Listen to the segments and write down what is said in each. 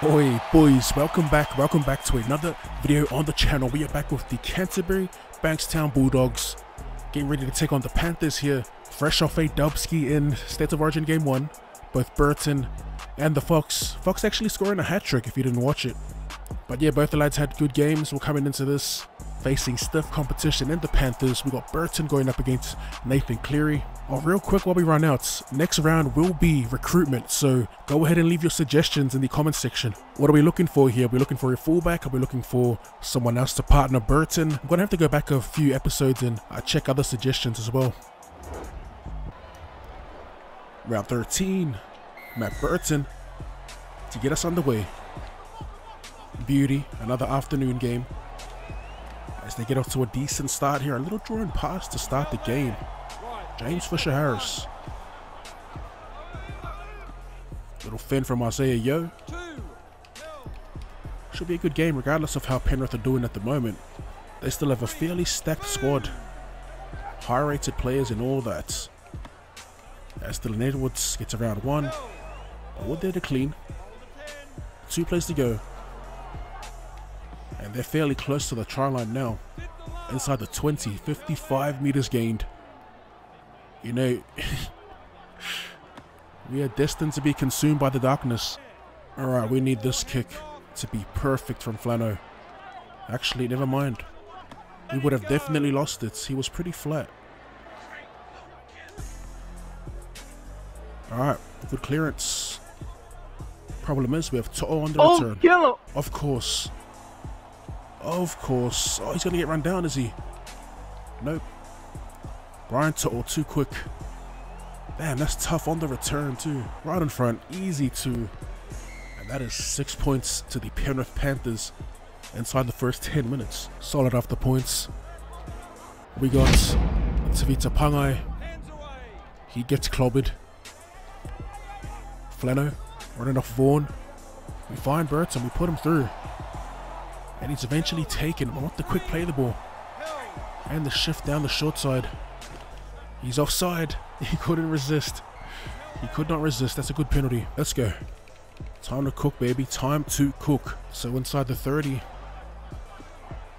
Boys, welcome back to another video on the channel. We are back with the Canterbury Bankstown Bulldogs, getting ready to take on the Panthers here, fresh off a dub ski in State of Origin Game 1, both Burton and the Fox actually scoring a hat-trick if you didn't watch it. But yeah, both the lads had good games. We're coming into this facing stiff competition in the Panthers. We got Burton going up against Nathan Cleary. Oh, real quick while we run out, next round will be recruitment, so go ahead and leave your suggestions in the comments section. What are we looking for here? Are we looking for a fullback? Are we looking for someone else to partner Burton? I'm gonna have to go back a few episodes and check other suggestions as well. Round 13, Matt Burton to get us underway. Beauty, another afternoon game. As they get off to a decent start here, a little draw and pass to start the game. James Fisher-Harris. Little fin from Isaiah Yeo. Should be a good game regardless of how Penrith are doing at the moment. They still have a fairly stacked squad. High rated players and all that. As Dylan Edwards gets around one. All there to clean. 2 plays to go. And they're fairly close to the try line now. Inside the 20, 55 meters gained. You know, we are destined to be consumed by the darkness. Alright, we need this kick to be perfect from Flanner. Actually, never mind. We would have definitely lost it. He was pretty flat. Alright, good clearance. Problem is, we have To'o on the return. Yellow. Of course. Of course. Oh, he's going to get run down, is he? Nope. Brian To'o too quick. Damn, that's tough on the return too. Right in front. Easy too. And that is 6 points to the Penrith Panthers inside the first 10 minutes. Solid off the points. We got Tevita Pangai. He gets clobbered. Flanner running off Vaughan. We find Burton. We put him through. And he's eventually taken. I want the quick play of the ball. And the shift down the short side. He's offside. He couldn't resist. He could not resist. That's a good penalty. Let's go. Time to cook, baby. Time to cook. So inside the 30.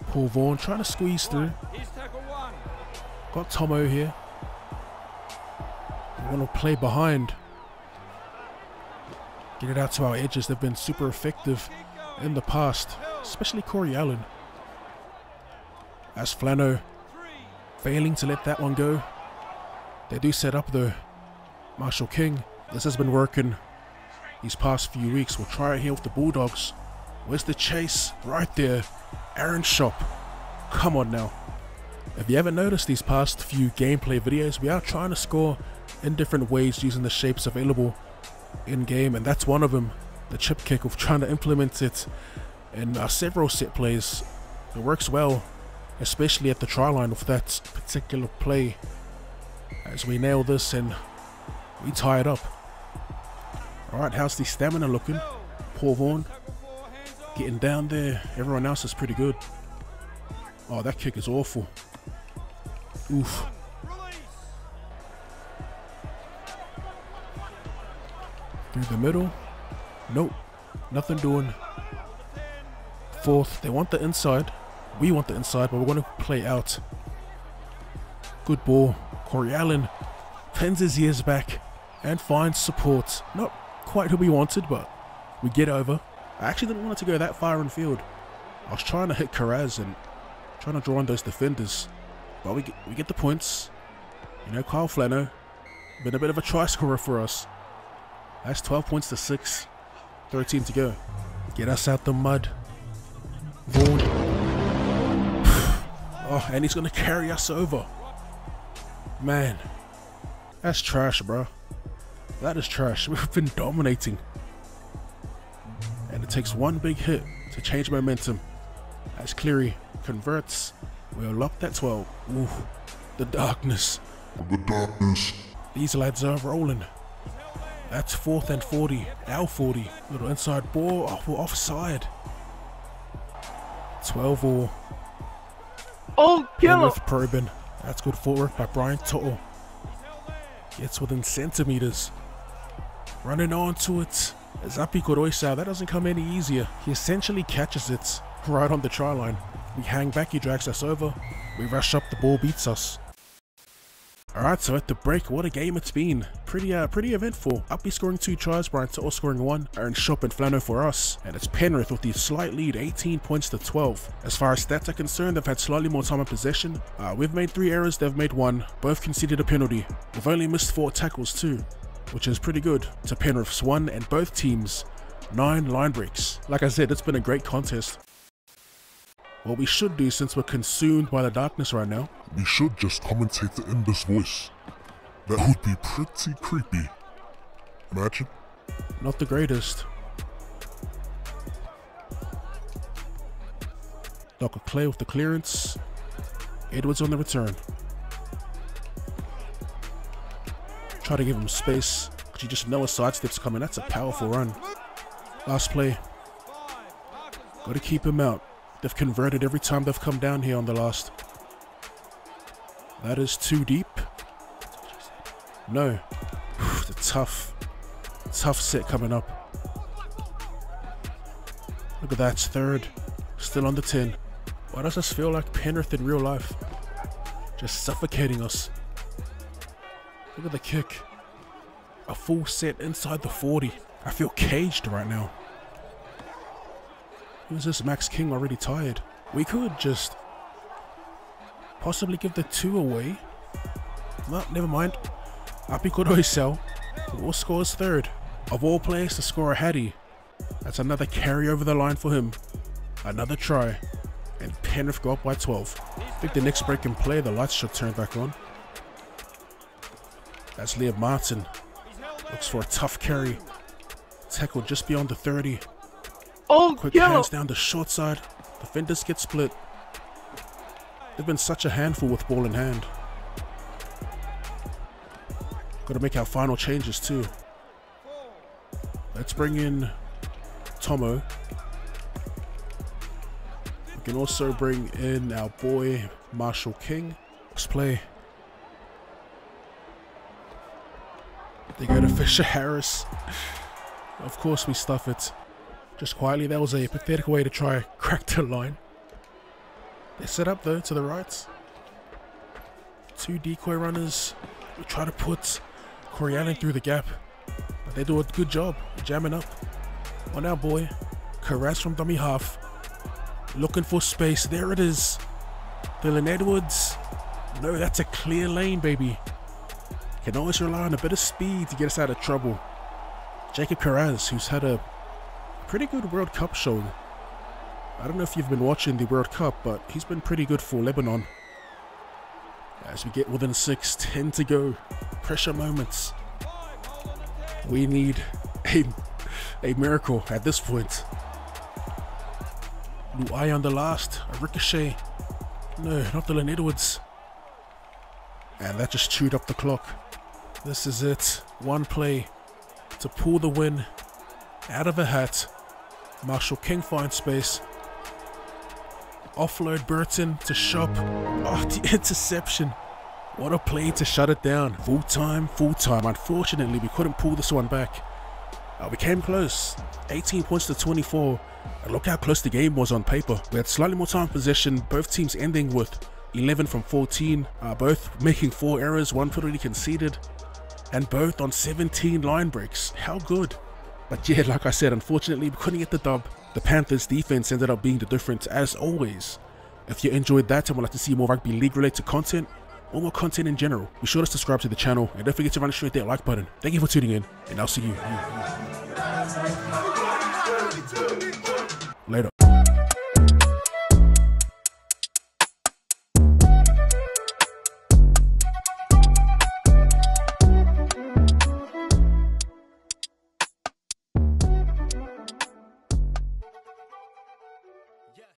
Paul Vaughan trying to squeeze through. Got Tomo here. We want to play behind. Get it out to our edges. They've been super effective in the past. Especially Corey Allen. As Flanner failing to let that one go. They do set up though. Marshall King. This has been working these past few weeks. We'll try it here with the Bulldogs. Where's the chase? Right there. Aaron Schoupp. Come on now. If you haven't noticed these past few gameplay videos, we are trying to score in different ways using the shapes available in game, and that's one of them. The chip kick. We're trying to implement it in several set plays. It works well, especially at the try line with that particular play. As we nail this and we tie it up. Alright, how's the stamina looking? Paul Vaughan getting down there. Everyone else is pretty good. Oh, that kick is awful. Oof. Through the middle. Nope. Nothing doing. Fourth. They want the inside. We want the inside, but we're going to play out. Good ball. Corey Allen pins his ears back and finds support. Not quite who we wanted, but we get over. I actually didn't want it to go that far in field. I was trying to hit Kiraz and trying to draw on those defenders. But we get the points. You know, Kyle Flanner, been a bit of a try scorer for us. That's 12 points to 6. 13 to go. Get us out the mud. Vaughan. Oh, and he's going to carry us over. Man, that's trash, bro. That is trash. We've been dominating. And it takes one big hit to change momentum. As Cleary converts, we'll lock that 12. Ooh, the darkness. The darkness. These lads are rolling. That's 4th and 40. Our 40. Little inside ball. Oh, we're offside. 12 all. Oh, kill him. Probing. That's good footwork by Brian To'o. Gets within centimeters. Running onto it. As Api Koroisau, that doesn't come any easier. He essentially catches it right on the try line. We hang back, he drags us over. We rush up, the ball beats us. Alright, so at the break, what a game it's been. Pretty eventful. Uppy scoring 2 tries, Brian To'o scoring 1, Aaron Schoupp and Flanner for us. And it's Penrith with the slight lead, 18 points to 12. As far as stats are concerned, they've had slightly more time in possession. We've made 3 errors, they've made 1. Both conceded a penalty. They've only missed 4 tackles too, which is pretty good. To Penrith's 1 and both teams, 9 line breaks. Like I said, it's been a great contest. What we should do, since we're consumed by the darkness right now, we should just commentate in this voice. That would be pretty creepy. Imagine. Not the greatest. Dr. Clay with the clearance. Edwards on the return. Try to give him space, because you just know a sidestep's coming. That's a powerful run. Last play. Got to keep him out. They've converted every time they've come down here on the last. That is too deep. No. It's a tough set coming up. Look at that, it's third. Still on the 10. Why does this feel like Penrith in real life? Just suffocating us. Look at the kick. A full set inside the 40. I feel caged right now. Who's this? Max King already tired. We could just possibly give the 2 away. No, never mind. Api Koroisau, who scores third. Of all players to score a hattie. That's another carry over the line for him. Another try. And Penrith go up by 12. I think the next break in play, the lights should turn back on. That's Liam Martin. Looks for a tough carry. Tackled just beyond the 30. Oh, quick hands down the short side. Defenders get split. They've been such a handful with ball in hand. Got to make our final changes too. Let's bring in Tomo. We can also bring in our boy Marshall King. Let's play. They go to Fisher-Harris. Of course we stuff it. Just quietly, that was a pathetic way to try crack the line. They set up though, to the right. 2 decoy runners. We try to put Corey Allen through the gap, but they do a good job jamming up on our boy Kiraz from dummy half, looking for space. There it is. Dylan Edwards. No, that's a clear lane, baby. Can always rely on a bit of speed to get us out of trouble. Jacob Kiraz, who's had a pretty good World Cup showing. I don't know if you've been watching the World Cup, but he's been pretty good for Lebanon. As we get within 6, 10 to go. Pressure moments. We need a miracle at this point. Luai on the last. A ricochet. No, not Dylan Edwards. And that just chewed up the clock. This is it. One play to pull the win out of a hat. Marshall King finds space. Offload Burton to Schoupp. Oh, the interception. What a play to shut it down. Full time. Unfortunately, we couldn't pull this one back. We came close. 18 points to 24. And look how close the game was on paper. We had slightly more time in possession. Both teams ending with 11 from 14. Both making 4 errors. 1 penalty conceded. And both on 17 line breaks. How good. But yeah, like I said, unfortunately, we couldn't get the dub. The Panthers' defense ended up being the difference, as always. If you enjoyed that and would like to see more rugby league-related content, or more content in general, be sure to subscribe to the channel, and don't forget to hit that like button. Thank you for tuning in, and I'll see you.